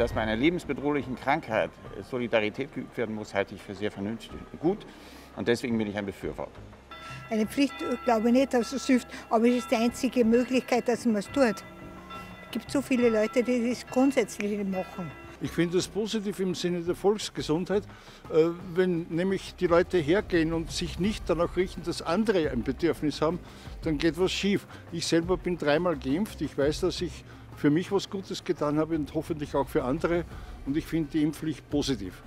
Und dass bei einer lebensbedrohlichen Krankheit Solidarität geübt werden muss, halte ich für sehr vernünftig und gut. Und deswegen bin ich ein Befürworter. Eine Pflicht, glaube ich nicht, dass es hilft, aber es ist die einzige Möglichkeit, dass man es tut. Es gibt so viele Leute, die das grundsätzlich nicht machen. Ich finde es positiv im Sinne der Volksgesundheit, wenn nämlich die Leute hergehen und sich nicht danach richten, dass andere ein Bedürfnis haben, dann geht was schief. Ich selber bin dreimal geimpft, ich weiß, dass ich für mich was Gutes getan habe und hoffentlich auch für andere, und ich finde die Impfpflicht positiv.